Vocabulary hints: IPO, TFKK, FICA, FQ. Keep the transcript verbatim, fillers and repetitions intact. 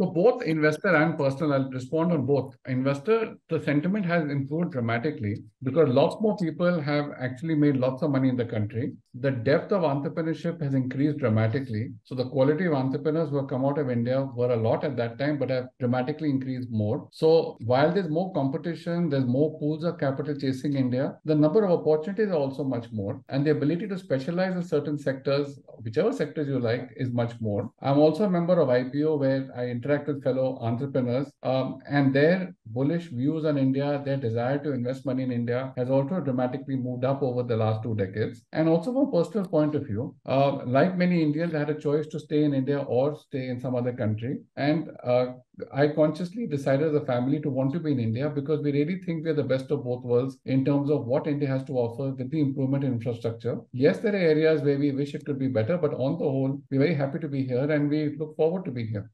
So both investor and personal, I'll respond on both. Investor, the sentiment has improved dramatically because lots more people have actually made lots of money in the country. The depth of entrepreneurship has increased dramatically. So the quality of entrepreneurs who have come out of India were a lot at that time, but have dramatically increased more. So while there's more competition, there's more pools of capital chasing India, the number of opportunities are also much more. And the ability to specialize in certain sectors, whichever sectors you like, is much more. I'm also a member of I P O, where I interact with fellow entrepreneurs, um, and their bullish views on India, their desire to invest money in India has also dramatically moved up over the last two decades. And also from a personal point of view, uh, like many Indians, I had a choice to stay in India or stay in some other country. And uh, I consciously decided as a family to want to be in India because we really think we're the best of both worlds in terms of what India has to offer with the improvement in infrastructure. Yes, there are areas where we wish it could be better, but on the whole, we're very happy to be here and we look forward to being here.